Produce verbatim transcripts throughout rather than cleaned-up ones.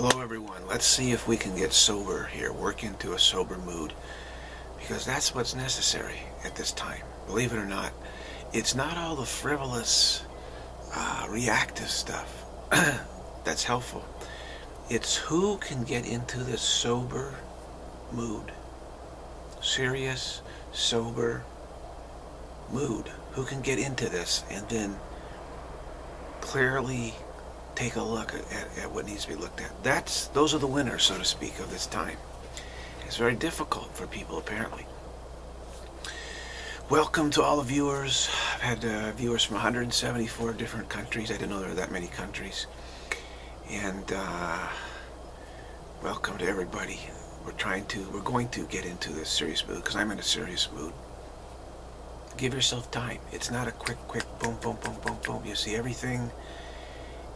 Hello everyone, let's see if we can get sober here, work into a sober mood, because that's what's necessary at this time. Believe it or not, it's not all the frivolous, uh, reactive stuff that's helpful. It's who can get into this sober mood. Serious, sober mood. Who can get into this and then clearly take a look at, at, at what needs to be looked at. That's, those are the winners, so to speak, of this time. It's very difficult for people, apparently. Welcome to all the viewers. I've had uh, viewers from one hundred seventy-four different countries. I didn't know there were that many countries. And uh, welcome to everybody. We're trying to, we're going to get into this serious mood, because I'm in a serious mood. Give yourself time. It's not a quick, quick, boom, boom, boom, boom, boom. You see, everything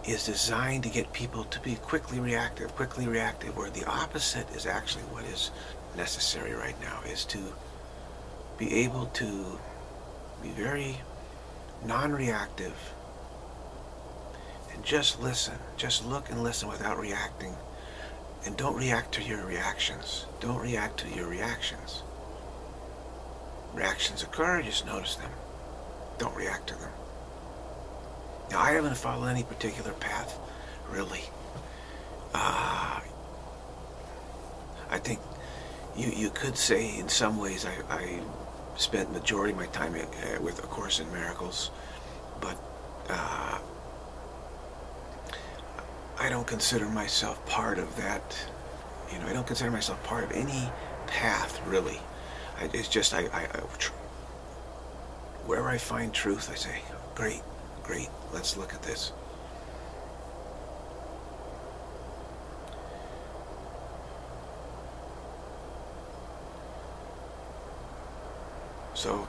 is designed to get people to be quickly reactive, quickly reactive, where the opposite is actually what is necessary right now, is to be able to be very non-reactive and just listen, just look and listen without reacting. And don't react to your reactions. Don't react to your reactions. Reactions occur, just notice them. Don't react to them. Now, I haven't followed any particular path, really. Uh, I think you you could say in some ways I, I spent the majority of my time at, uh, with A Course in Miracles, but uh, I don't consider myself part of that. You know, I don't consider myself part of any path, really. I, it's just I, I, I where I find truth, I say, great. Great, let's look at this. So,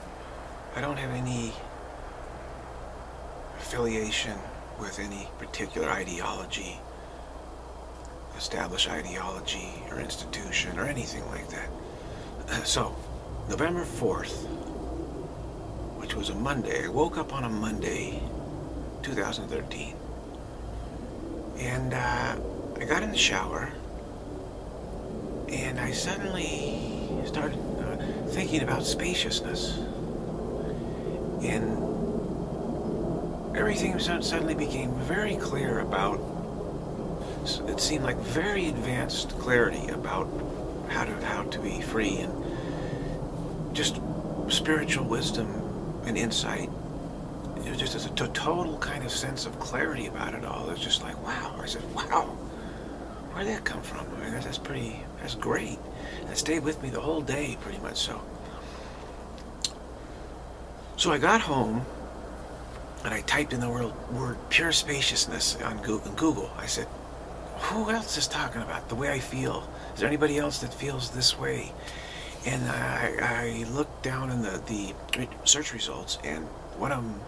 I don't have any affiliation with any particular ideology, established ideology or institution or anything like that. So, November fourth, which was a Monday, I woke up on a Monday, two thousand thirteen, and uh, I got in the shower and I suddenly started uh, thinking about spaciousness, and everything suddenly became very clear about, it seemed like very advanced clarity about how to, how to be free, and just spiritual wisdom and insight. It was just a total kind of sense of clarity about it all. It was just like, wow. I said, wow, where did that come from? I mean, that's pretty, that's great. That stayed with me the whole day, pretty much so. So I got home, and I typed in the word, word pure spaciousness on Google. I said, who else is talking about the way I feel? Is there anybody else that feels this way? And I, I looked down in the, the search results, and one of them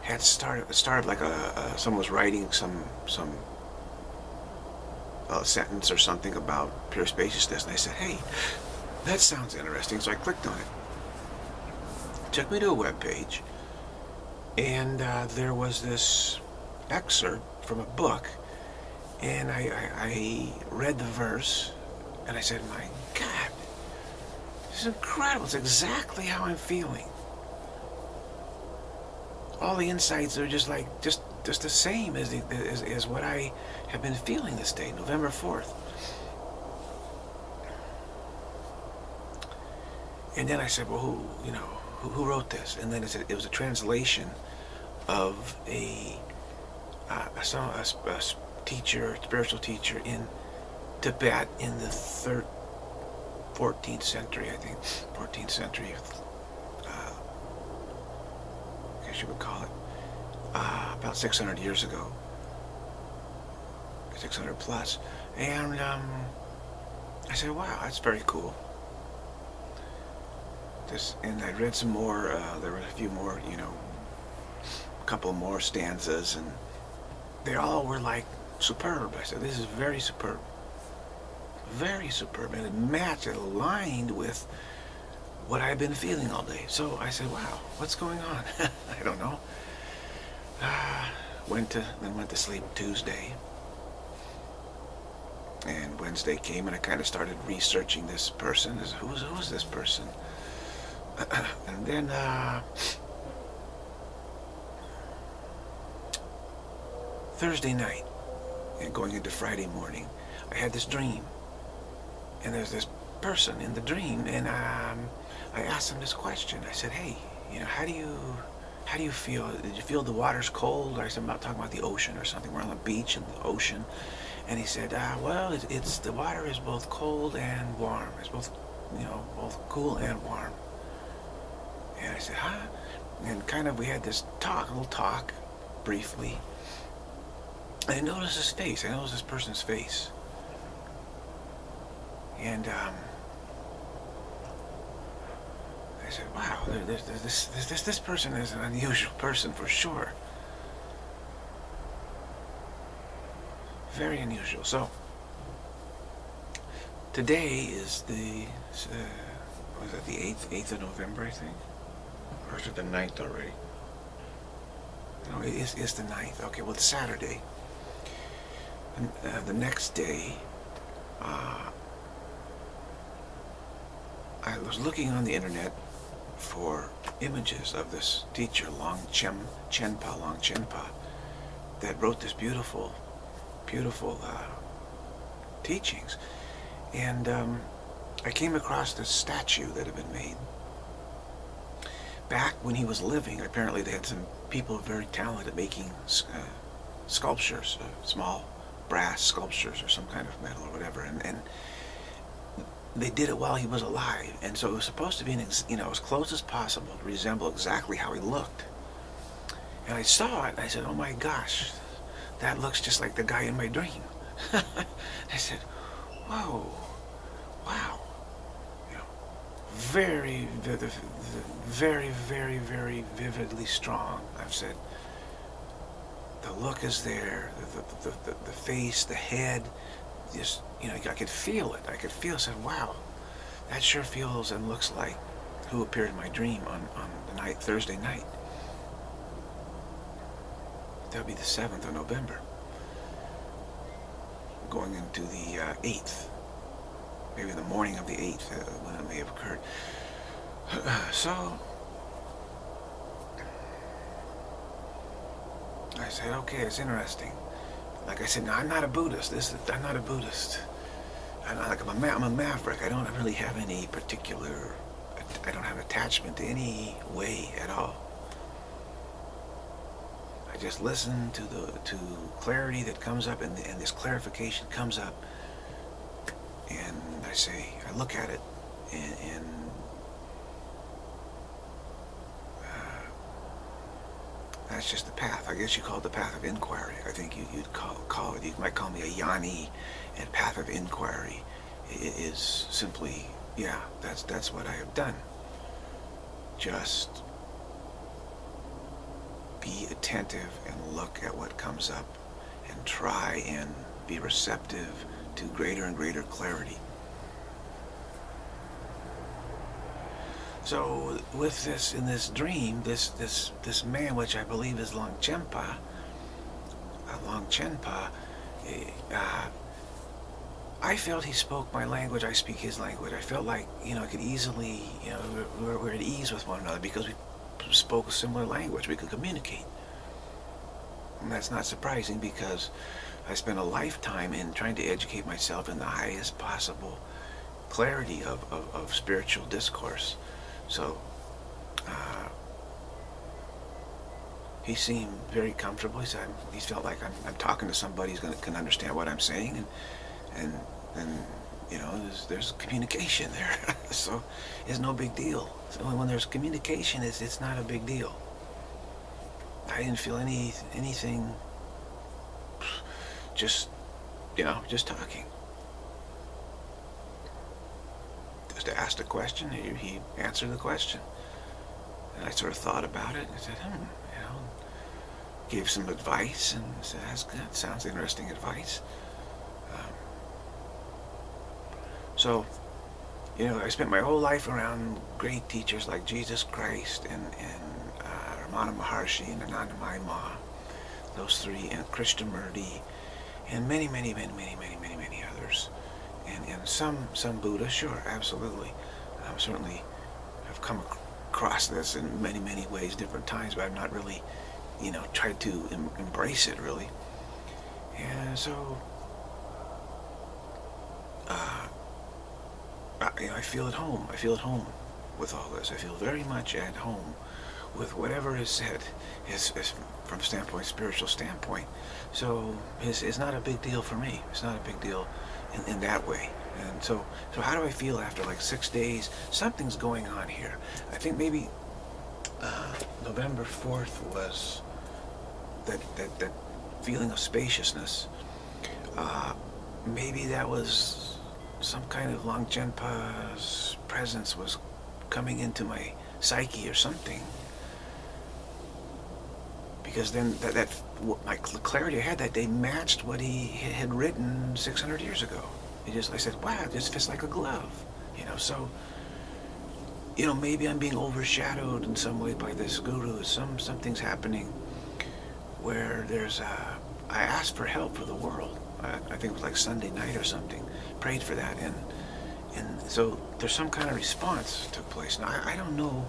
had started started like a, uh, someone was writing some some uh, sentence or something about pure spaciousness, and I said, hey, that sounds interesting. So I clicked on it. It took me to a web page, and uh, there was this excerpt from a book, and I, I, I read the verse, and I said, my God, this is incredible. It's exactly how I'm feeling. All the insights are just like, just, just the same as, the, as, as what I have been feeling this day, November fourth. And then I said, well, who, you know, who, who wrote this? And then it, said, it was a translation of a, uh, a, a, a teacher, spiritual teacher in Tibet in the third, fourteenth century, I think, fourteenth century. You would call it, uh, about six hundred years ago, six hundred plus, and um, I said, wow, that's very cool. This, and I read some more, uh, there were a few more, you know, a couple more stanzas, and they all were like superb. I said, this is very superb, very superb, and it matched, it aligned with what I've been feeling all day. So I said, wow, what's going on? I don't know. Uh, went to, then went to sleep Tuesday. And Wednesday came, and I kind of started researching this person. Who's, who's this person? And then uh, Thursday night, and going into Friday morning, I had this dream. And there's this person in the dream, and um, I asked him this question. I said, "Hey, you know, how do you, how do you feel? Did you feel the water's cold?" Or I said, "I'm not talking about the ocean or something. We're on the beach and the ocean." And he said, uh, "Well, it's, it's the water is both cold and warm. It's both, you know, both cool and warm." And I said, "Huh?" And kind of we had this talk, a little talk, briefly. And I noticed his face. I noticed this person's face. And um, I said, "Wow, this this this this person is an unusual person for sure. Very unusual." So today is the uh, was it the eighth eighth of November, I think, or is it the ninth already? No, it is it's the ninth. Okay, well, it's Saturday. And uh, the next day. Uh, I was looking on the internet for images of this teacher, Longchenpa, Longchenpa, that wrote this beautiful, beautiful uh, teachings. And um, I came across this statue that had been made. Back when he was living, apparently they had some people very talented at making uh, sculptures, uh, small brass sculptures or some kind of metal or whatever. And, and they did it while he was alive, and so it was supposed to be, an ex you know, as close as possible to resemble exactly how he looked. And I saw it, and I said, "Oh my gosh, that looks just like the guy in my dream." I said, "Whoa, wow, you know, very, very, very, very vividly strong." I've said, the look is there, the the the, the face, the head. Just, you know, I could feel it. I could feel it. I said, "Wow, that sure feels and looks like who appeared in my dream on, on the night, Thursday night." That'll be the seventh of November. Going into the uh, eighth. Maybe the morning of the eighth, uh, when it may have occurred. So, I said, "Okay, it's interesting." Like I said, no, I'm not a Buddhist. This, I'm not a Buddhist. I'm, not, like, I'm, a ma I'm a maverick. I don't really have any particular, I don't have attachment to any way at all. I just listen to the to clarity that comes up, and, and this clarification comes up. And I say, I look at it, and, and that's just the path. I guess you call it the path of inquiry. I think you, you'd call, call it, you might call me a Yanni, and path of inquiry is simply, yeah, that's, that's what I have done. Just be attentive and look at what comes up and try and be receptive to greater and greater clarity. So with this, in this dream, this this this man, which I believe is Longchenpa, uh, Longchenpa, uh, I felt he spoke my language. I speak his language. I felt like, you know, I could easily, you know, we're, we're at ease with one another because we spoke a similar language. We could communicate, and that's not surprising because I spent a lifetime in trying to educate myself in the highest possible clarity of of, of spiritual discourse. So, uh, he seemed very comfortable. He said, I'm, he felt like I'm, I'm talking to somebody who can understand what I'm saying, and, and, and you know, there's, there's communication there. So, it's no big deal. So when there's communication, it's, it's not a big deal. I didn't feel any anything, just, you know, just talking. To ask the question, he, he answered the question, and I sort of thought about it, and I said, hmm, you know, gave some advice, and I said, that's good, sounds interesting advice. Um, so, you know, I spent my whole life around great teachers like Jesus Christ and, and uh, Ramana Maharshi and Anandamayi Ma, those three, and Krishnamurti, and many, many, many, many, many, many, many others. and, and some some Buddha, sure, absolutely. I've certainly have come across this in many, many ways, different times, but I've not really, you know, tried to em embrace it, really. And so, uh, I, you know, I feel at home. I feel at home with all this. I feel very much at home with whatever is said, is, is from standpoint, spiritual standpoint. So it's, it's not a big deal for me. It's not a big deal in, in that way. And so, so how do I feel after like six days? Something's going on here. I think maybe uh, November fourth was that, that, that feeling of spaciousness. Uh, maybe that was some kind of Longchenpa's presence was coming into my psyche or something. Because then that, that my clarity I had that day matched what he had written six hundred years ago. It just, I said, wow, this fits like a glove, you know. So, you know, maybe I'm being overshadowed in some way by this guru. Some something's happening where there's a, I asked for help for the world. I, I think it was like Sunday night or something. Prayed for that, and and so there's some kind of response took place. Now I, I don't know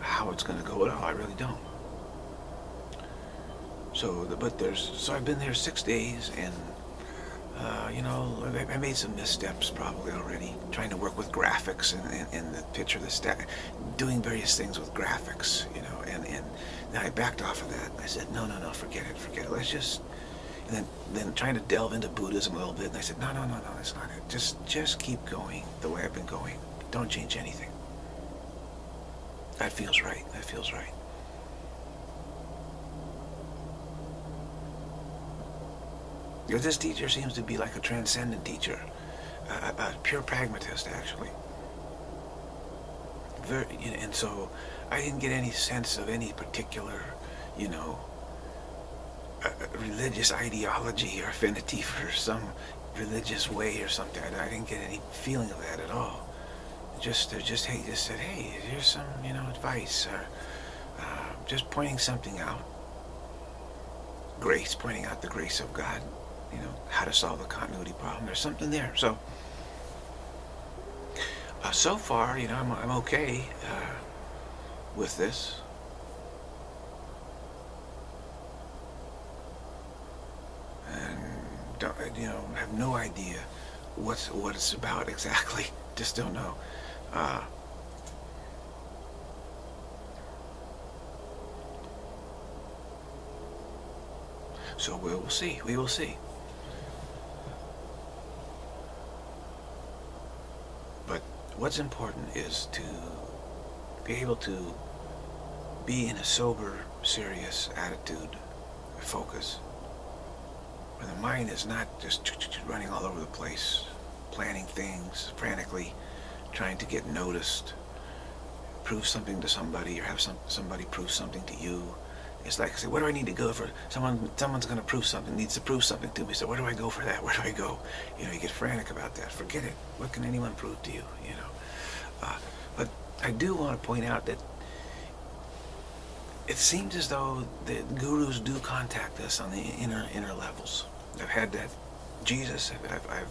how it's going to go at all. I really don't. So, but there's, so I've been there six days, and, uh, you know, I, I made some missteps probably already, trying to work with graphics and, and, and the picture, the stack, doing various things with graphics, you know, and, and then I backed off of that. I said, no, no, no, forget it, forget it, let's just, and then, then trying to delve into Buddhism a little bit, and I said, no, no, no, no, that's not it, just, just keep going the way I've been going, don't change anything. That feels right, that feels right. This teacher seems to be like a transcendent teacher, a, a pure pragmatist, actually. Very, you know, and so I didn't get any sense of any particular, you know, uh, religious ideology or affinity for some religious way or something. I, I didn't get any feeling of that at all. Just, uh, just, hey, just said, hey, here's some, you know, advice, or uh, just pointing something out. Grace, pointing out the grace of God. You know, how to solve the continuity problem. There's something there. So, uh, so far, you know, I'm, I'm okay uh, with this. And, don't, you know, have no idea what's, what it's about exactly. Just don't know. Uh, so we will see. We will see. What's important is to be able to be in a sober, serious attitude, focus, where the mind is not just running all over the place, planning things frantically, trying to get noticed, prove something to somebody, or have some, somebody prove something to you. It's like, say, where do I need to go for, someone, someone's going to prove something, needs to prove something to me, so where do I go for that, where do I go? You know, you get frantic about that, forget it, what can anyone prove to you, you know? Uh, but I do want to point out that it seems as though the gurus do contact us on the inner, inner levels. I've had that, Jesus, I've, I've,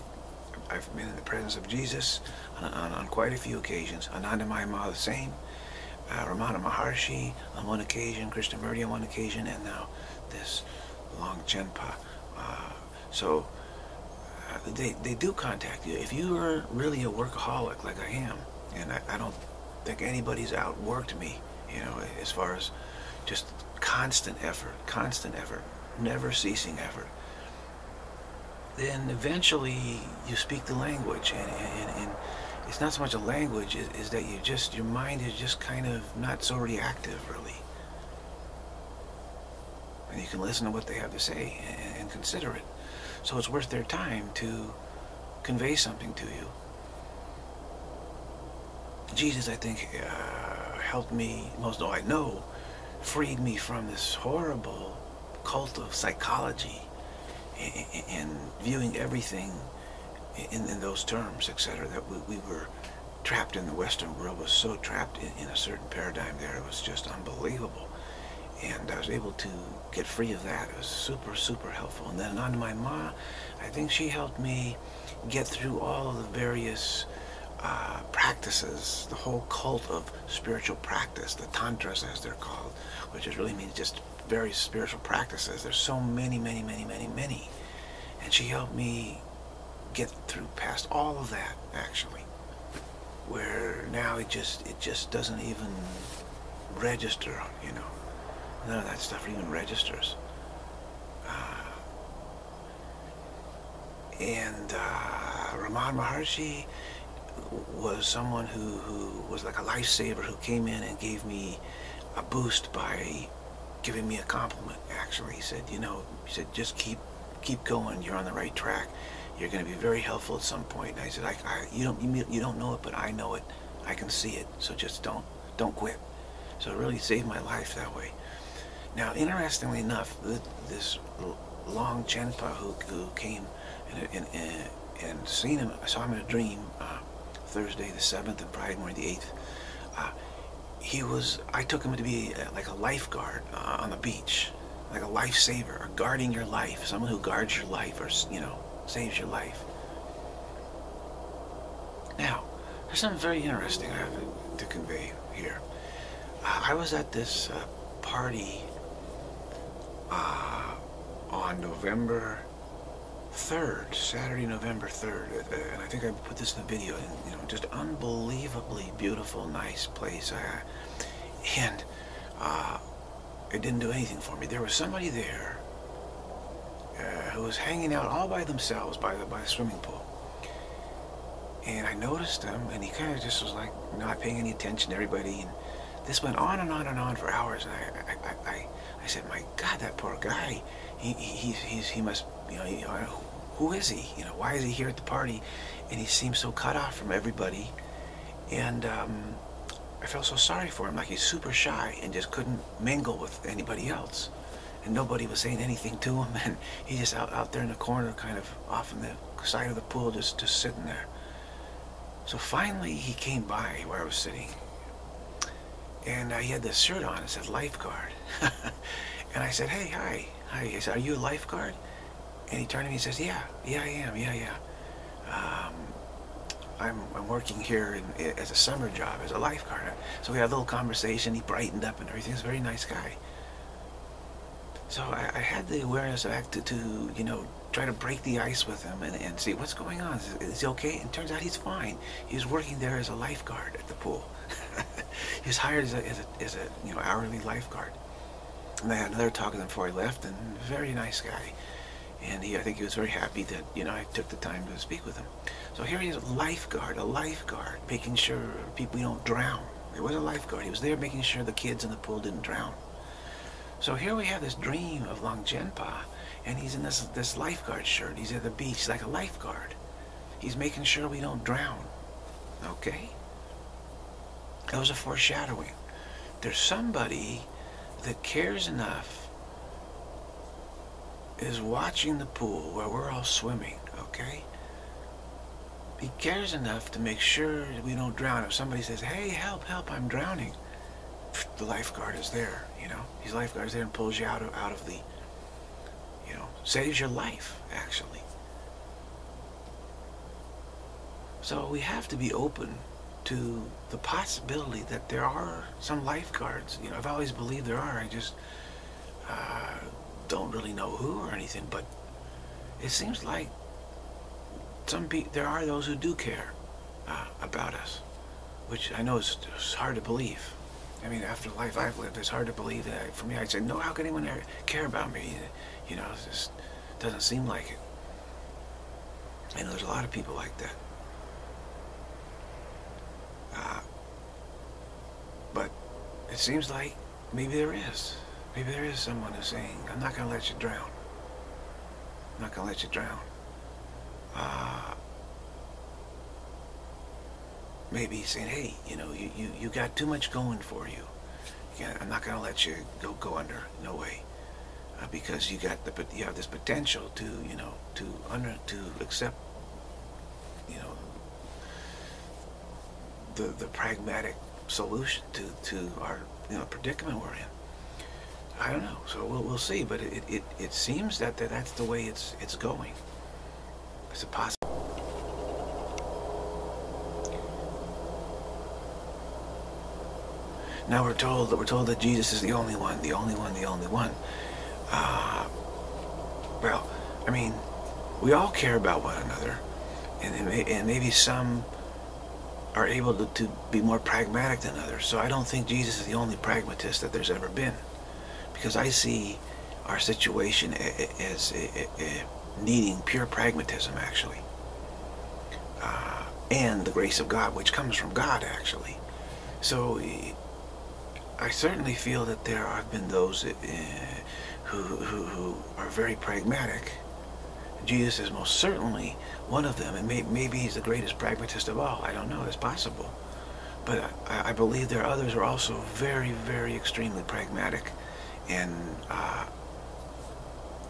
I've been in the presence of Jesus on, on, on quite a few occasions, Anandamayi Ma the same. Uh, Ramana Maharshi on one occasion, Krishnamurti on one occasion, and now this Longchenpa. Uh, so uh, they, they do contact you. If you are really a workaholic like I am, and I, I don't think anybody's outworked me, you know, as far as just constant effort, constant effort, never ceasing effort, then eventually you speak the language, and, and, and it's not so much a language, is, is that you just, your mind is just kind of not so reactive, really. And you can listen to what they have to say and, and consider it. So it's worth their time to convey something to you. Jesus, I think, uh, helped me, most all I know, freed me from this horrible cult of psychology and, and viewing everything In, in those terms, et cetera, that we, we were trapped in. The Western world was so trapped in, in a certain paradigm there, it was just unbelievable. And I was able to get free of that. It was super, super helpful. And then Anandamayi Ma, I think she helped me get through all of the various uh, practices, the whole cult of spiritual practice, the tantras as they're called, which is really means just various spiritual practices. There's so many, many, many, many, many. And she helped me get through past all of that, actually, where now it just it just doesn't even register, you know. None of that stuff even registers. Uh, and uh, Ramana Maharshi was someone who, who was like a lifesaver, who came in and gave me a boost by giving me a compliment, actually. He said, you know, he said, just keep keep going, you're on the right track. You're going to be very helpful at some point. And I said, I, I, you don't you don't know it, but I know it. I can see it, so just don't don't quit. So it really saved my life that way. Now, interestingly enough, this Longchenpa who, who came and, and, and, and seen him, I saw him in a dream uh, Thursday the seventh and Friday morning the eighth. Uh, he was, I took him to be a, like a lifeguard uh, on the beach, like a lifesaver, or guarding your life, someone who guards your life, or, you know, saves your life. Now, there's something very interesting I have to convey here. Uh, I was at this uh, party Uh, on November third, Saturday, November third, and I think I put this in the video. And, you know, just unbelievably beautiful, nice place. I, and uh, it didn't do anything for me. There was somebody there uh, who was hanging out all by themselves by the by the swimming pool, and I noticed him, and he kind of just was like not paying any attention to everybody. And this went on and on and on for hours, and I, I, I, I I said, my God, that poor guy, he, he, he's, he must, you know, he, who is he? You know, why is he here at the party? And he seems so cut off from everybody. And um, I felt so sorry for him, like he's super shy and just couldn't mingle with anybody else. And nobody was saying anything to him, and he just out, out there in the corner, kind of off in the side of the pool, just, just sitting there. So finally, he came by where I was sitting. And uh, he had this shirt on, it said lifeguard. And I said, hey, hi, hi. I said, are you a lifeguard? And he turned to me and says, yeah, yeah, I am, yeah, yeah. Um, I'm, I'm working here in, as a summer job, as a lifeguard. So we had a little conversation, he brightened up and everything. He's a very nice guy. So I, I had the awareness of act to, to, you know, try to break the ice with him and, and see what's going on. Is, is he okay? And it turns out he's fine. He was working there as a lifeguard at the pool. He was hired as a, as a, as a you know, hourly lifeguard. And I had another talk with him before he left, and very nice guy. And he, I think he was very happy that, you know, I took the time to speak with him. So here he is, a lifeguard, a lifeguard, making sure people don't drown. It was a lifeguard. He was there making sure the kids in the pool didn't drown. So here we have this dream of Longchenpa, and he's in this, this lifeguard shirt. He's at the beach like a lifeguard. He's making sure we don't drown, okay? That was a foreshadowing. There's somebody that cares enough, is watching the pool where we're all swimming, okay? He cares enough to make sure that we don't drown. If somebody says, hey, help, help, I'm drowning, the lifeguard is there, you know? His lifeguard is there and pulls you out of, out of the, you know, saves your life, actually. So we have to be open to the possibility that there are some lifeguards. You know, I've always believed there are. I just uh, don't really know who or anything, but it seems like some pe there are those who do care uh, about us, which I know is, is hard to believe. I mean, after the life I've lived, it's hard to believe that. For me, I'd say, no, how can anyone care about me? You know, it just doesn't seem like it. I know there's a lot of people like that. Uh, but it seems like maybe there is. Maybe there is someone who's saying, I'm not going to let you drown. I'm not going to let you drown. Uh, maybe he's saying, hey, you know, you, you, you got too much going for you. You gotta, I'm not going to let you go, go under, no way. Uh, because you got the, you have this potential to, you know, to under, to accept, you know, The, the pragmatic solution to, to our, you know, predicament we're in. I don't know, so we'll, we'll see, but it, it, it seems that, that that's the way it's, it's going. It's a possibility. Now we're told that we're told that Jesus is the only one, the only one, the only one. Uh, well, I mean, we all care about one another, and, and maybe some are able to, to be more pragmatic than others. So I don't think Jesus is the only pragmatist that there's ever been, because I see our situation as needing pure pragmatism, actually, uh, and the grace of God, which comes from God, actually. So I certainly feel that there have been those uh, who, who, who are very pragmatic. Jesus is most certainly one of them, and may, maybe he's the greatest pragmatist of all. I don't know, it's possible. But I, I believe there are others who are also very, very extremely pragmatic and uh,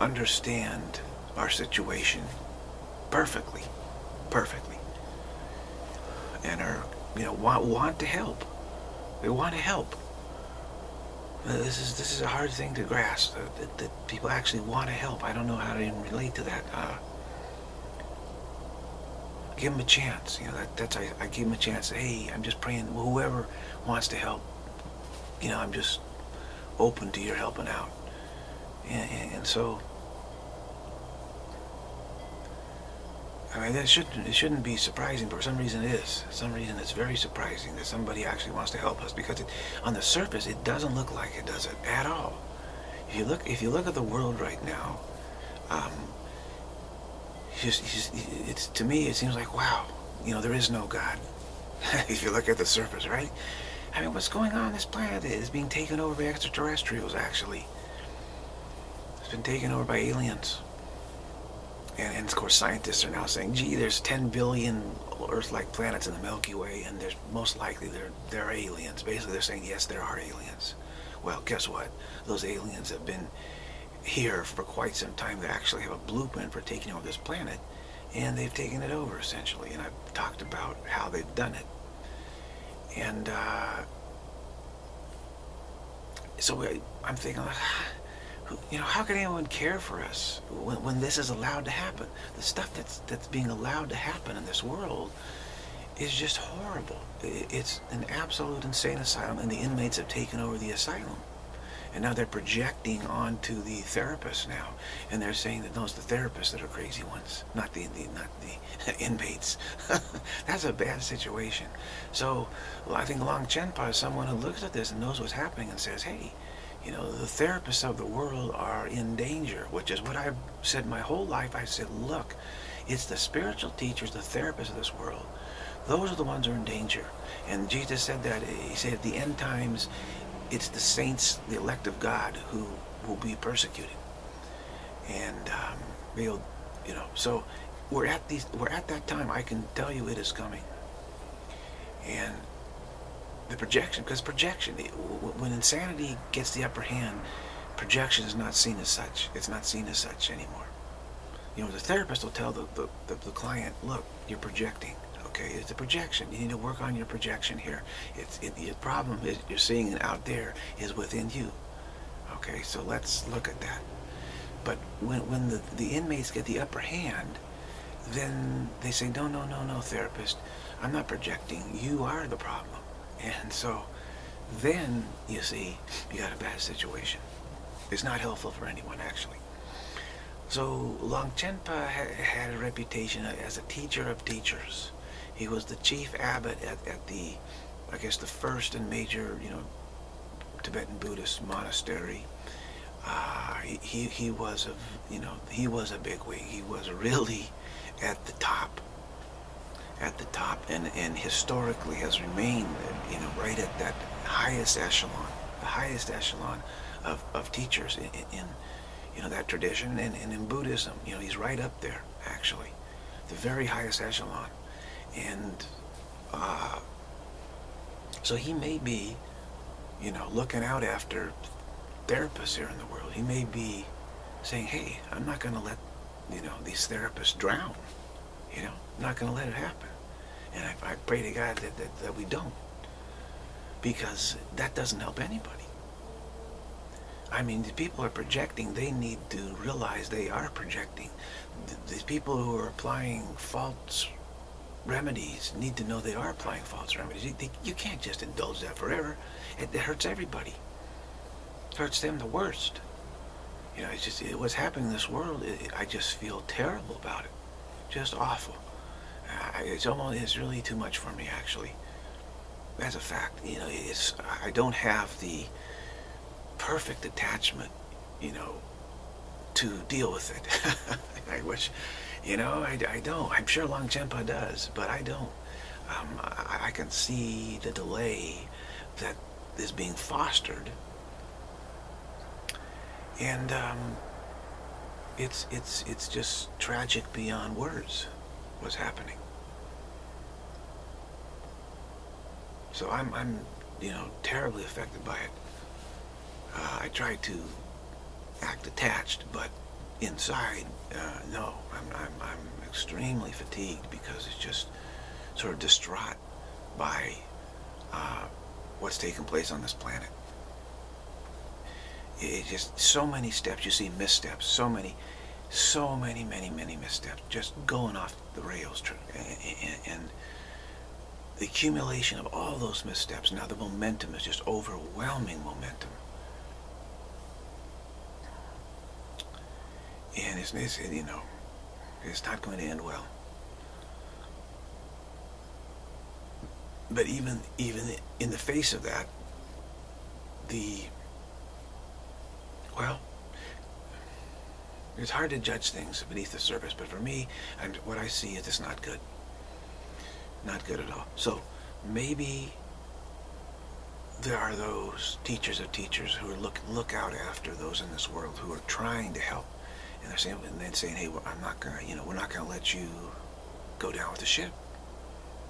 understand our situation perfectly, perfectly, and are, you know, want, want to help. They want to help. This is, this is a hard thing to grasp, that, that, that people actually want to help. I don't know how to even relate to that. Uh, give them a chance. You know, that, that's, I, I give them a chance. Hey, I'm just praying. Whoever wants to help, you know, I'm just open to your helping out. And, and, and so, I mean, that shouldn't, it shouldn't be surprising, but for some reason it is. For some reason it's very surprising that somebody actually wants to help us, because it, on the surface it doesn't look like it, does it, at all. If you look, if you look at the world right now, um, just, just, it's, to me it seems like, wow, you know, there is no God. If you look at the surface, right? I mean, what's going on on this planet is being taken over by extraterrestrials, actually. It's been taken over by aliens. And, and of course scientists are now saying, gee, there's ten billion Earth-like planets in the Milky Way, and there's most likely there, there are aliens. Basically they're saying, yes, there are aliens. Well, guess what? Those aliens have been here for quite some time. They actually have a blueprint for taking over this planet, and they've taken it over, essentially. And I've talked about how they've done it. And uh, so we, I'm thinking, like, you know, how can anyone care for us when, when this is allowed to happen? The stuff that's that's being allowed to happen in this world is just horrible. It's an absolute insane asylum, and the inmates have taken over the asylum, and now they're projecting onto the therapists now, and they're saying that no, it's the therapists that are crazy ones, not the, the not the inmates. That's a bad situation. So, well, I think Longchenpa is someone who looks at this and knows what's happening and says, hey, you know, the therapists of the world are in danger, which is what I've said my whole life. I said, look, it's the spiritual teachers, the therapists of this world. Those are the ones who are in danger. And Jesus said that. He said at the end times, it's the saints, the elect of God, who will be persecuted. And um, we'll, you know, so we're at these, we're at that time. I can tell you it is coming. And the projection, because projection, when insanity gets the upper hand, projection is not seen as such. It's not seen as such anymore. You know, the therapist will tell the, the, the, the client, look, you're projecting, okay? It's a projection. You need to work on your projection here. It's it, the problem is you're seeing it out there is within you, okay? So let's look at that. But when, when the, the inmates get the upper hand, then they say, no, no, no, no, therapist, I'm not projecting. You are the problem. And so then, you see, you got a bad situation. It's not helpful for anyone, actually. So Longchenpa had a reputation as a teacher of teachers. He was the chief abbot at, at the, I guess, the first and major, you know, Tibetan Buddhist monastery. Uh, he, he was a, you know, he was a bigwig. He was really at the top. at the top and, and historically has remained, you know, right at that highest echelon, the highest echelon of, of teachers in, in, you know, that tradition and, and in Buddhism. You know, he's right up there, actually, the very highest echelon. And uh, so he may be, you know, looking out after therapists here in the world. He may be saying, hey, I'm not going to let, you know, these therapists drown, you know. I'm not going to let it happen. And I, I pray to God that, that, that we don't, because that doesn't help anybody. I mean, the people are projecting. They need to realize they are projecting. The, the people who are applying false remedies need to know they are applying false remedies. You, they, you can't just indulge that forever. It, it hurts everybody. It hurts them the worst. You know, it's just it, what's happening in this world. It, it, I just feel terrible about it. Just awful. I, it's almost it's really too much for me, actually. As a fact, you know, it's I don't have the perfect attachment, you know, to deal with it. I wish, you know, I, I don't. I'm sure Longchenpa does, but I don't. Um, I, I can see the delay that is being fostered, and um, it's it's it's just tragic beyond words. What's happening? So I'm I'm you know terribly affected by it. Uh, I try to act attached, but inside, uh, no, I'm, I'm, I'm extremely fatigued because it's just sort of distraught by uh, what's taking place on this planet. It's just so many steps, you see missteps, so many, so many, many, many missteps, just going off the rails, and, and the accumulation of all those missteps, now the momentum is just overwhelming momentum. And it's, it's, you know, it's not going to end well. But even, even in the face of that, the, well, it's hard to judge things beneath the surface. But for me, I'm, what I see is it's not good. Not good at all. So maybe there are those teachers of teachers who are look, look out after those in this world who are trying to help. And they're saying, and they're saying, hey, well, I'm not gonna, you know, we're not gonna let you go down with the ship.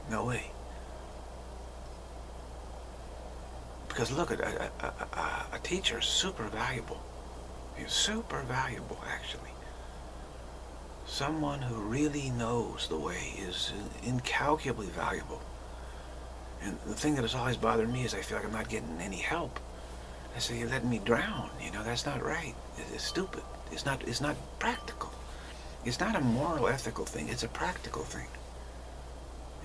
No way. Because look, a, a, a, a teacher is super valuable. He's super valuable, actually. Someone who really knows the way is incalculably valuable. And the thing that has always bothered me is I feel like I'm not getting any help. I say, you're letting me drown. You know, that's not right. It's stupid. It's not, it's not practical. It's not a moral, ethical thing. It's a practical thing.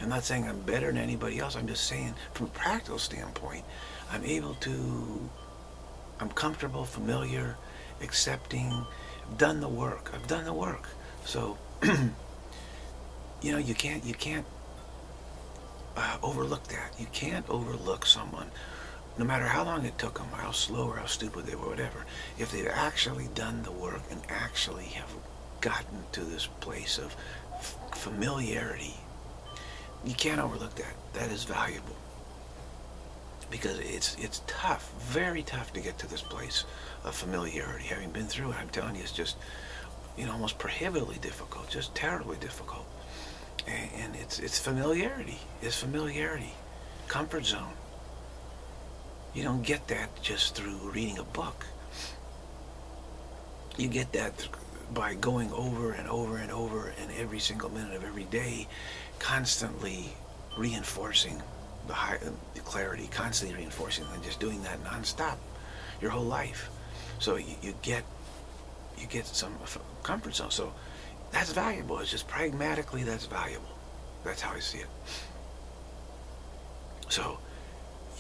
I'm not saying I'm better than anybody else. I'm just saying from a practical standpoint, I'm able to, I'm comfortable, familiar, accepting, I've done the work. I've done the work. So, you know, you can't, you can't uh, overlook that. You can't overlook someone. No matter how long it took them, or how slow or how stupid they were, whatever, if they've actually done the work and actually have gotten to this place of familiarity, you can't overlook that. That is valuable. Because it's, it's tough, very tough to get to this place of familiarity. Having been through it, I'm telling you, it's just, you know, almost prohibitively difficult, just terribly difficult. And, and it's, it's familiarity, it's familiarity, comfort zone. You don't get that just through reading a book. You get that by going over and over and over and every single minute of every day, constantly reinforcing the, high, the clarity, constantly reinforcing, and just doing that nonstop your whole life. So you, you get you get some comfort zone. So that's valuable. It's just pragmatically that's valuable. That's how I see it. So.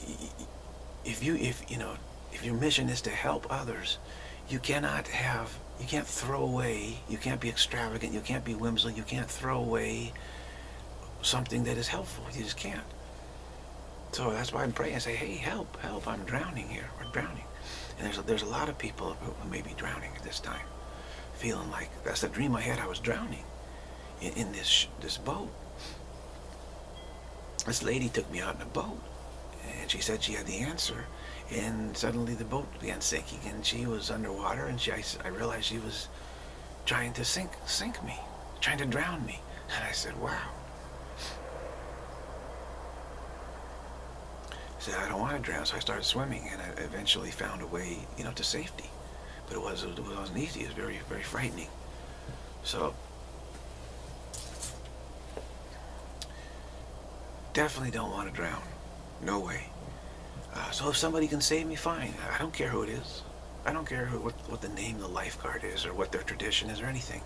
You, If you, if you know, if your mission is to help others, you cannot have, you can't throw away, you can't be extravagant, you can't be whimsical, you can't throw away something that is helpful. You just can't. So that's why I'm praying. I say, hey, help, help! I'm drowning here. We're drowning, and there's a, there's a lot of people who may be drowning at this time, feeling like that's the dream I had. I was drowning in, in this this boat. This lady took me out in a boat. And she said she had the answer, and suddenly the boat began sinking, and she was underwater, and she, I, I realized she was trying to sink, sink me, trying to drown me. And I said, wow. I said, I don't want to drown, so I started swimming, and I eventually found a way, you know, to safety. But it, was, it wasn't easy. It was very, very frightening. So, definitely don't want to drown. No way. Uh, so if somebody can save me, fine. I don't care who it is. I don't care who, what, what the name of the lifeguard is or what their tradition is or anything.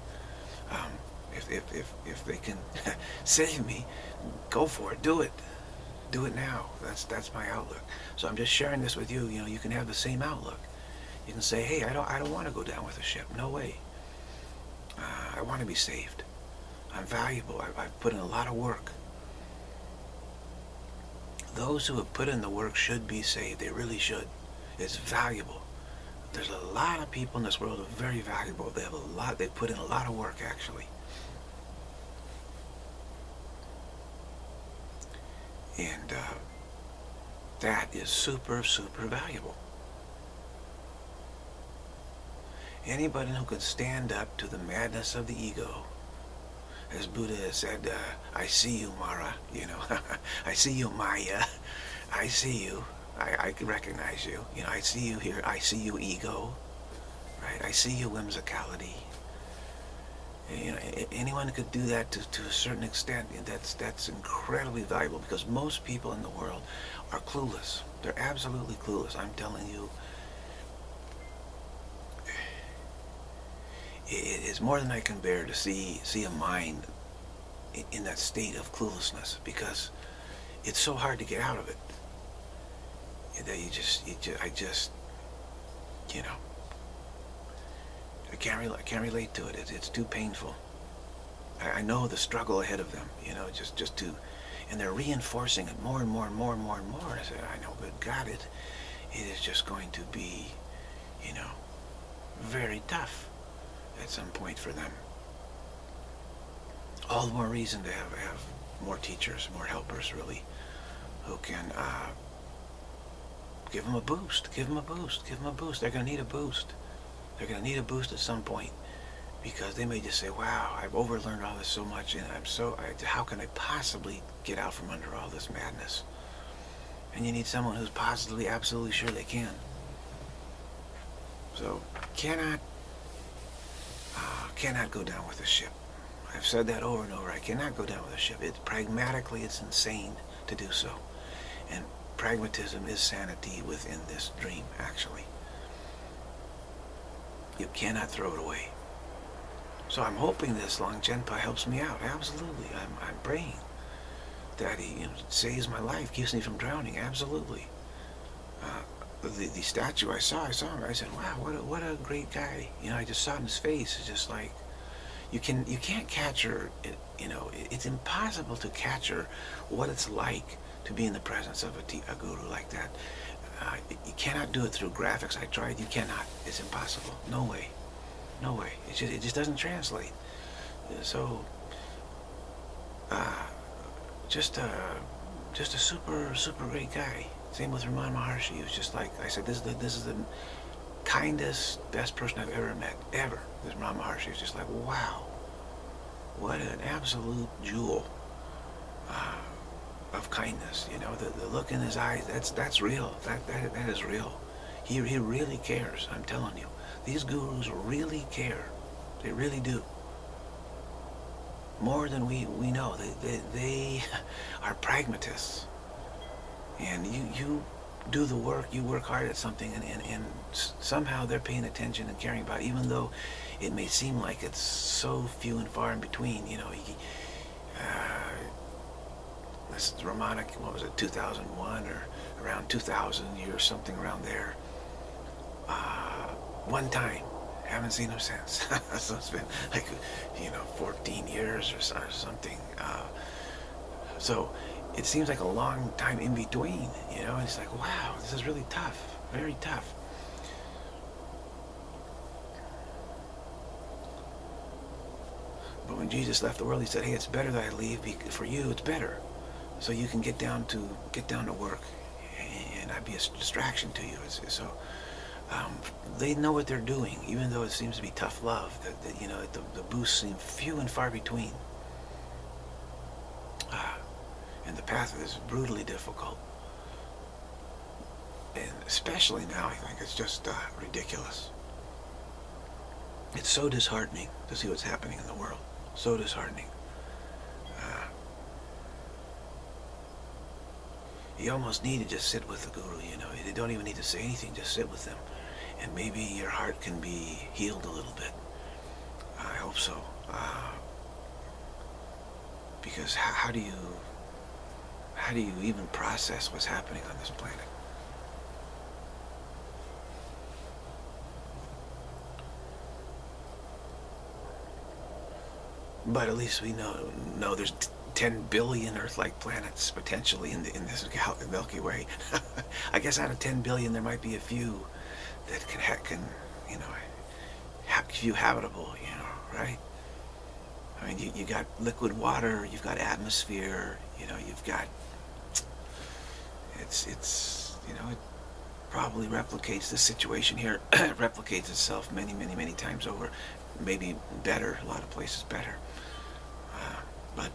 Um, if, if, if, if they can save me, go for it, do it. Do it now. That's that's my outlook. So I'm just sharing this with you. You know, you can have the same outlook. You can say, hey, I don't I don't want to go down with the ship. No way. Uh, I want to be saved. I'm valuable. I, I've put in a lot of work. Those who have put in the work should be saved. They really should. It's valuable. There's a lot of people in this world who are very valuable. They have a lot. They put in a lot of work, actually. And uh, that is super, super valuable. Anybody who could stand up to the madness of the ego, as Buddha has said, uh, I see you, Mara, you know, I see you, Maya, I see you, I, I recognize you, you know, I see you here, I see you, ego, right, I see you, whimsicality. You know, anyone could do that to, to a certain extent. That's, that's incredibly valuable, because most people in the world are clueless. They're absolutely clueless, I'm telling you. It's more than I can bear to see, see a mind in that state of cluelessness, because it's so hard to get out of it. That you just, you just I just, you know. I can't, I can't relate to it. It's, it's too painful. I, I know the struggle ahead of them, you know, just, just to, and they're reinforcing it more and more and more and more and more. I said, I know, but God, it, it is just going to be, you know, very tough at some point for them. All the more reason to have, have more teachers, more helpers, really, who can uh, give them a boost, give them a boost, give them a boost. They're going to need a boost. They're going to need a boost at some point, because they may just say, wow, I've overlearned all this so much, and I'm so, I, how can I possibly get out from under all this madness? And you need someone who's positively, absolutely sure they can. So, cannot, uh, cannot go down with the ship. I've said that over and over. I cannot go down with the ship. It, pragmatically, it's insane to do so. And pragmatism is sanity within this dream, actually. You cannot throw it away. So I'm hoping this Longchenpa helps me out. Absolutely. I'm, I'm praying that he, you know, saves my life, keeps me from drowning. Absolutely. Uh, the, the statue I saw, I saw him. I said, wow, what a, what a great guy. You know, I just saw it in his face. It's just like, you, can, you can't capture, it, you know, it, it's impossible to capture what it's like to be in the presence of a, a guru like that. Uh, you cannot do it through graphics. I tried. You cannot. It's impossible. No way. No way. It just, it just doesn't translate. So, uh, just a, just a super, super great guy. Same with Ramana Maharshi. He was just like, I said, this is the, this is the kindest, best person I've ever met, ever. This Ramana Maharshi was just like, wow, what an absolute jewel. Uh, of kindness, you know, the, the look in his eyes, that's that's real, that, that, that is real. He, he really cares, I'm telling you. These gurus really care, they really do. More than we, we know, they, they, they are pragmatists. And you, you do the work, you work hard at something, and, and, and somehow they're paying attention and caring about it, even though it may seem like it's so few and far in between, you know. He, uh, This is Ramana, what was it, two thousand one or around two thousand years, something around there. Uh, one time, haven't seen him since. So it's been like, you know, fourteen years or, so, or something. Uh, so it seems like a long time in between, you know, and it's like, wow, this is really tough, very tough. But when Jesus left the world, he said, hey, it's better that I leave, because for you, it's better. So you can get down to get down to work, and I'd be a distraction to you. So um, they know what they're doing, even though it seems to be tough love. That, that you know, the, the boosts seem few and far between, uh, and the path is brutally difficult. And especially now, I think it's just uh, ridiculous. It's so disheartening to see what's happening in the world. So disheartening. Uh, You almost need to just sit with the guru, you know. You don't even need to say anything, just sit with them. And maybe your heart can be healed a little bit. I hope so. Uh, because how, how do you How do you even process what's happening on this planet? But at least we know, know there's ten billion Earth-like planets potentially in, the, in this Milky Way. I guess out of ten billion, there might be a few that can, can you know, have few habitable, you know, right? I mean, you, you got liquid water, you've got atmosphere, you know, you've got, it's, it's, you know, it probably replicates the situation here. It replicates itself many, many, many times over. Maybe better, a lot of places better. Uh, but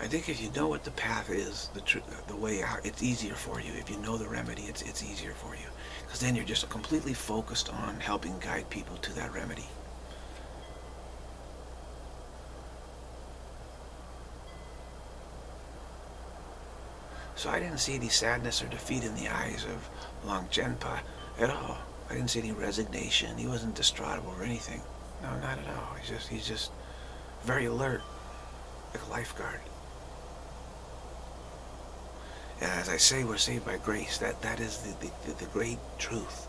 I think if you know what the path is, the tr the way out, it's easier for you. If you know the remedy, it's it's easier for you, because then you're just completely focused on helping guide people to that remedy. So I didn't see any sadness or defeat in the eyes of Longchenpa at all. I didn't see any resignation. He wasn't distraught or anything. No, not at all. He's just, he's just very alert, like a lifeguard. And as I say, we're saved by grace. That, that is the, the, the great truth.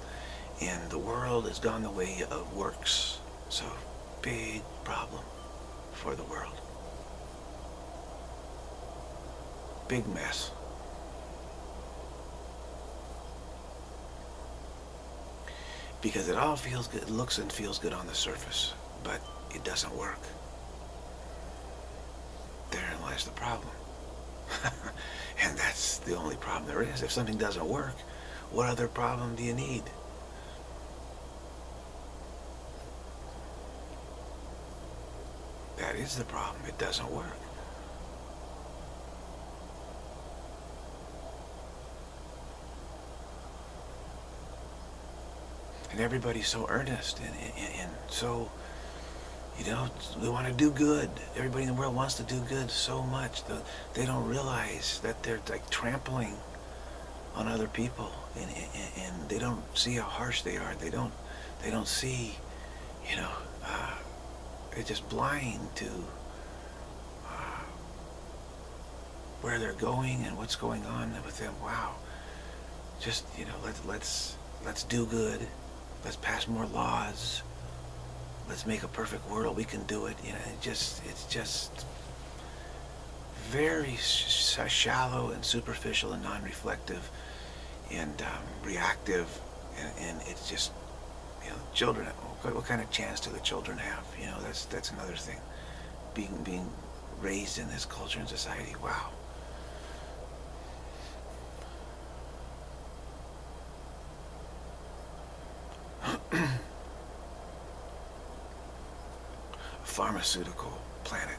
And the world has gone the way of works. So, big problem for the world. Big mess. Because it all feels good, it looks and feels good on the surface, but it doesn't work. Therein lies the problem. And that's the only problem there is. If something doesn't work, what other problem do you need? That is the problem. It doesn't work. And everybody's so earnest and, and, and so, you know, they want to do good. Everybody in the world wants to do good so much that they don't realize that they're like trampling on other people, and, and, and they don't see how harsh they are. They don't, they don't see, you know, uh, they're just blind to uh, where they're going and what's going on with them. Wow, just, you know, let's let's let's do good. Let's pass more laws. Let's make a perfect world. We can do it. You know, it just, it's just very sh shallow and superficial and non-reflective and um, reactive. And, and it's just, you know, children, what kind of chance do the children have? You know, that's that's another thing. Being, being raised in this culture and society, wow. Pharmaceutical planet.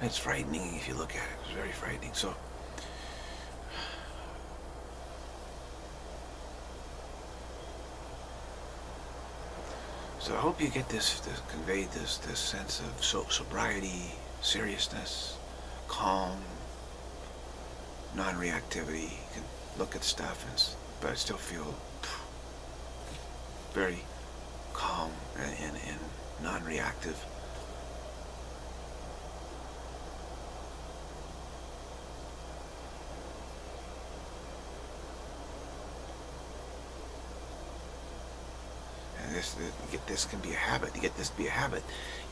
It's frightening if you look at it. It's very frightening. So, so I hope you get this, this conveyed, this this sense of so, sobriety, seriousness, calm, non-reactivity. You can look at stuff, and but I still feel very calm and, and, and non-reactive. And this, get this can be a habit. You get this to be a habit,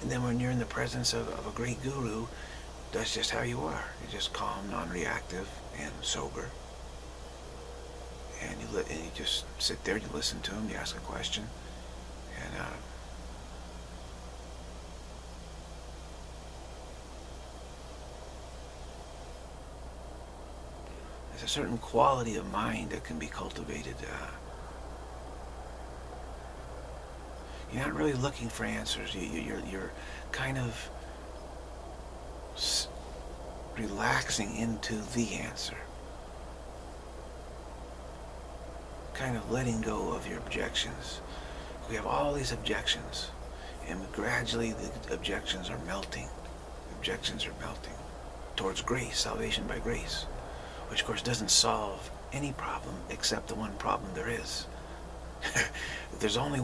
and then when you're in the presence of, of a great guru, that's just how you are. You're just calm, non-reactive, and sober. And you, li and you just sit there, you listen to him, you ask a question, and uh, there's a certain quality of mind that can be cultivated. Uh, you're not really looking for answers. You, you, you're, you're kind of s relaxing into the answer. Kind of letting go of your objections. We have all these objections, and gradually the objections are melting. Objections are melting towards grace, salvation by grace, which of course doesn't solve any problem except the one problem there is. There's only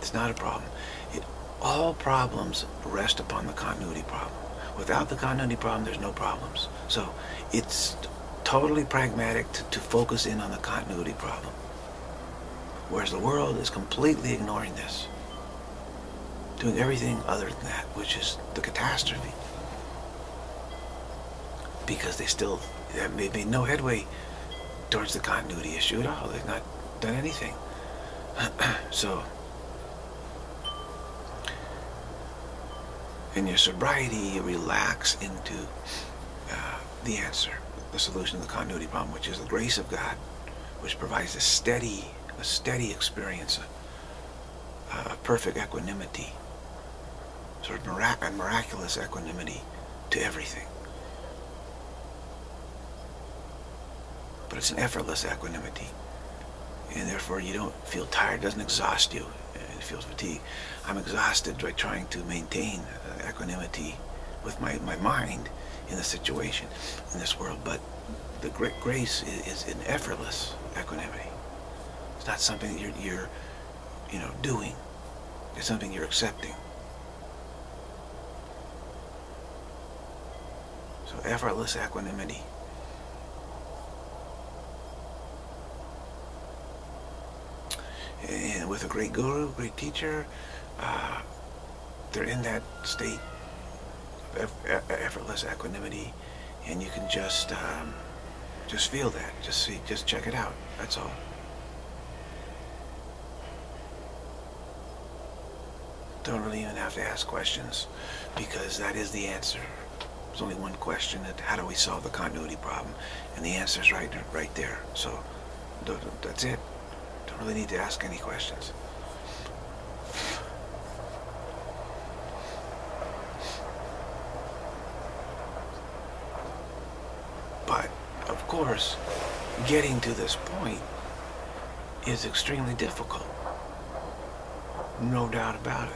It's not a problem. It, all problems rest upon the continuity problem. Without the continuity problem, there's no problems. So it's totally pragmatic to, to focus in on the continuity problem. Whereas the world is completely ignoring this, doing everything other than that, which is the catastrophe. Because they still, they made no headway towards the continuity issue at all. They've not done anything. So, in your sobriety, you relax into uh, the answer, the solution to the continuity problem, which is the grace of God, which provides a steady, a steady experience, a, a perfect equanimity, sort of mirac a miraculous equanimity to everything. But it's an effortless equanimity, and therefore you don't feel tired. It doesn't exhaust you. It feels fatigue. I'm exhausted by trying to maintain uh, equanimity with my, my mind in the situation, in this world. But the great grace is, is an effortless equanimity. It's not something that you're, you're, you know, doing. It's something you're accepting. So effortless equanimity. And with a great guru, great teacher, uh, they're in that state of effortless equanimity, and you can just um, just feel that, just see, just check it out. That's all. Don't really even have to ask questions, because that is the answer. There's only one question: that how do we solve the continuity problem? And the answer is right, right there. So that's it. Don't really need to ask any questions. But, of course, getting to this point is extremely difficult. No doubt about it.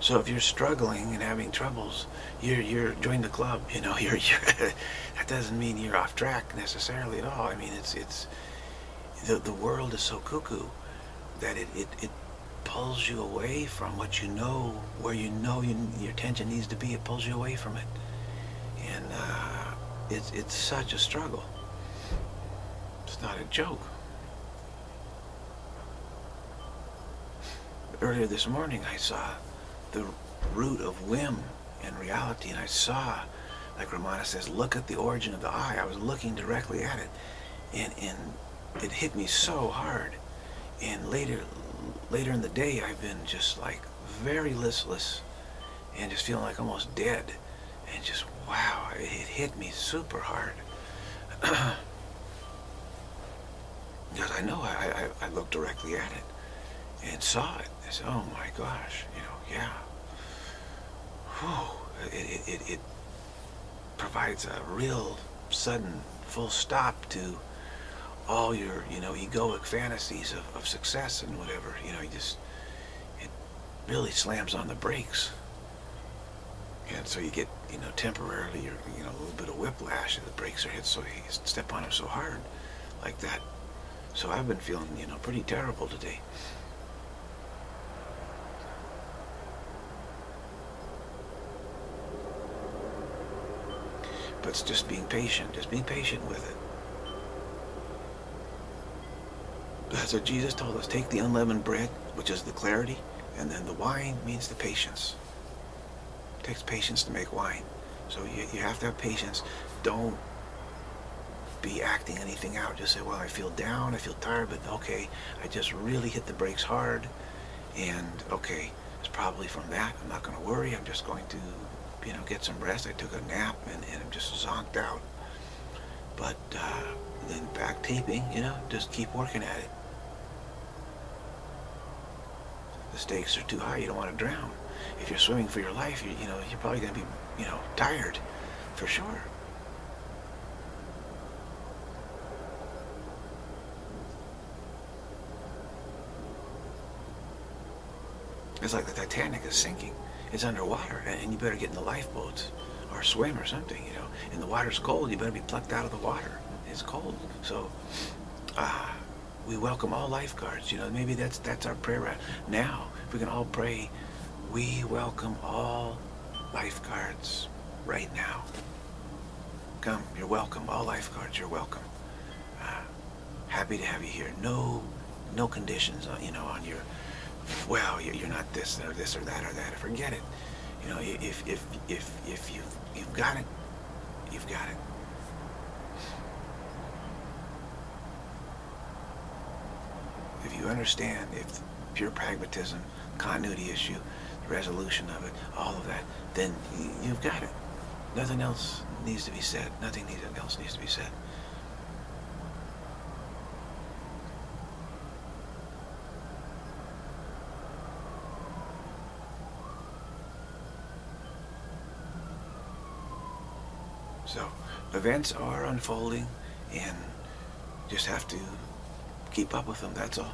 So if you're struggling and having troubles, you're, you're join the club. You know, you're, you're that doesn't mean you're off track necessarily at all. I mean, it's, it's, The, the world is so cuckoo that it, it, it pulls you away from what you know, where you know you, your attention needs to be. It pulls you away from it. And uh, it's, it's such a struggle. It's not a joke. Earlier this morning I saw the root of whim and reality, and I saw, like Ramana says, look at the origin of the eye. I was looking directly at it. And, and it hit me so hard, and later later in the day I've been just like very listless and just feeling like almost dead, and just wow, it hit me super hard. Because I know I, I, I looked directly at it and saw it. I said, oh my gosh, you know, yeah. Whew. It, it, it, it provides a real sudden full stop to all your, you know, egoic fantasies of, of success and whatever. You know, you just, it really slams on the brakes. And so you get, you know, temporarily, you're, you know, a little bit of whiplash, and the brakes are hit, so you step on them so hard, like that. So I've been feeling, you know, pretty terrible today. But it's just being patient, just being patient with it. That's what Jesus told us. Take the unleavened bread, which is the clarity, and then the wine means the patience. It takes patience to make wine. So you, you have to have patience. Don't be acting anything out. Just say, well, I feel down, I feel tired, but okay, I just really hit the brakes hard, and okay, it's probably from that. I'm not going to worry. I'm just going to, you know, get some rest. I took a nap, and, and I'm just zonked out. But uh, then back taping, you know, just keep working at it. The stakes are too high. You don't want to drown. If you're swimming for your life, you're, you know, you're probably going to be, you know, tired, for sure. It's like the Titanic is sinking. It's underwater, and you better get in the lifeboats or swim or something, you know. And the water's cold. You better be plucked out of the water. It's cold. So, uh, we welcome all lifeguards. You know, maybe that's that's our prayer route now. If we can all pray, we welcome all lifeguards right now. Come, you're welcome. All lifeguards, you're welcome. Uh, happy to have you here. No, no conditions on, you know, on your, well, you're not this or this or that or that. Forget it. You know, if if if if you've you've got it, you've got it. If you understand, if pure pragmatism, continuity issue, the resolution of it, all of that, then you've got it. Nothing else needs to be said. Nothing else needs to be said. So, events are unfolding, and just have to keep up with them, that's all.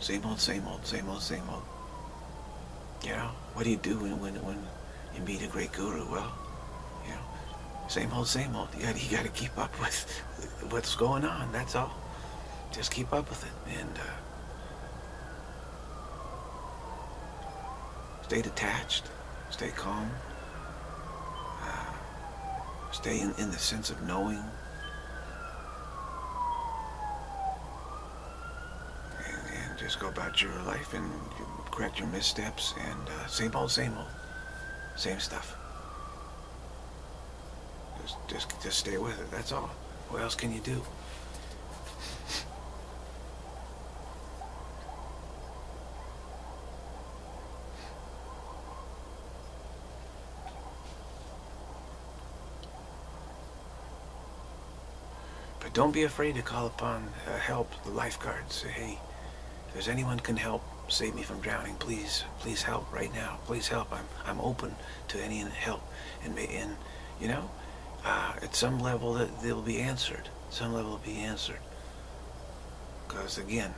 Same old, same old, same old, same old. You know, what do you do when, when, when you meet a great guru? Well, you know, same old, same old. You gotta, you gotta keep up with what's going on, that's all. Just keep up with it, and uh, stay detached, stay calm, uh, stay in, in the sense of knowing. Just go about your life and correct your missteps, and uh, same old, same old, same stuff. Just, just, just stay with it. That's all. What else can you do? But don't be afraid to call upon uh, help. The lifeguards say, "Hey, if there's anyone can help save me from drowning, please, please help right now. Please help. I'm, I'm open to any help." And, and you know, uh, at some level that they'll be answered. Some level will be answered. Because again,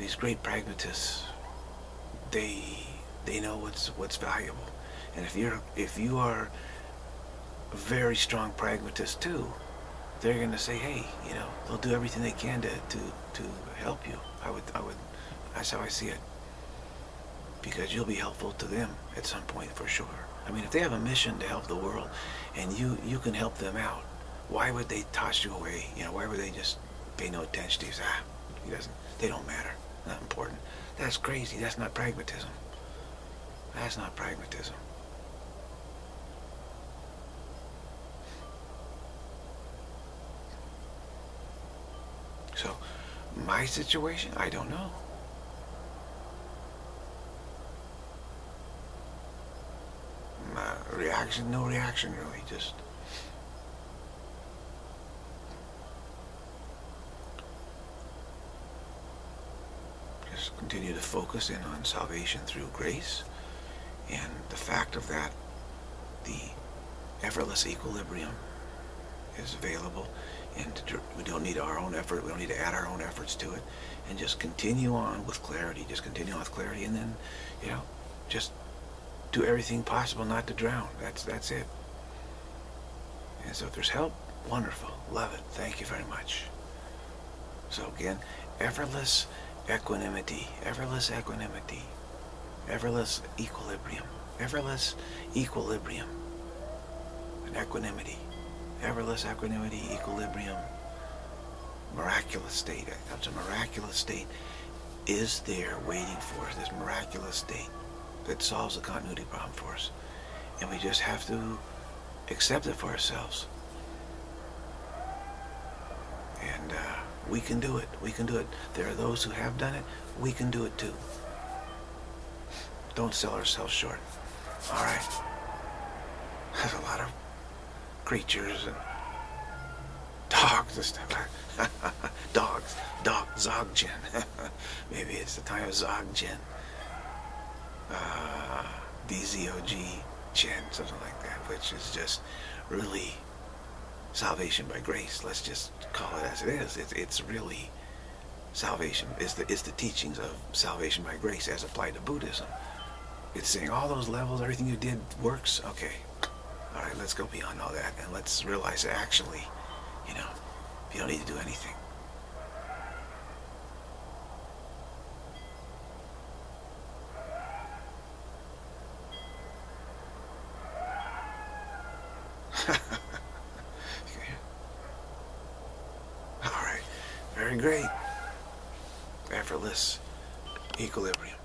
these great pragmatists, they, they know what's what's valuable. And if you're, if you are a very strong pragmatist too, they're going to say, hey, you know, they'll do everything they can to, to, to help you. I would, I would, that's how I see it. Because you'll be helpful to them at some point for sure. I mean, if they have a mission to help the world and you, you can help them out, why would they toss you away? You know, why would they just pay no attention to you? Ah, he doesn't, they don't matter, not important. That's crazy, that's not pragmatism. That's not pragmatism. So, my situation, I don't know. My reaction, no reaction really, just... Just continue to focus in on salvation through grace, and the fact of that, the effortless equilibrium is available. And to, we don't need our own effort. We don't need to add our own efforts to it. And just continue on with clarity. Just continue on with clarity, and then, you know, just do everything possible not to drown. That's that's it. And so, if there's help, wonderful, love it. Thank you very much. So again, effortless equanimity, effortless equanimity, effortless equilibrium, effortless equilibrium, and equanimity. Everless equanimity, equilibrium, miraculous state. That's a miraculous state. Is there waiting for us, this miraculous state that solves the continuity problem for us? And we just have to accept it for ourselves. And uh, we can do it. We can do it. There are those who have done it. We can do it too. Don't sell ourselves short. All right. That's a lot of creatures and dogs and stuff. Dogs. Dog. Dzogchen. Maybe it's the time of Dzogchen. Uh, D Z O G Chen. Something like that. Which is just really salvation by grace. Let's just call it as it is. It's, it's really salvation. It's the, it's the teachings of salvation by grace as applied to Buddhism. It's saying all those levels, everything you did works. Okay. All right, let's go beyond all that, and let's realize that actually, you know, you don't need to do anything. All right, very great. Effortless equilibrium.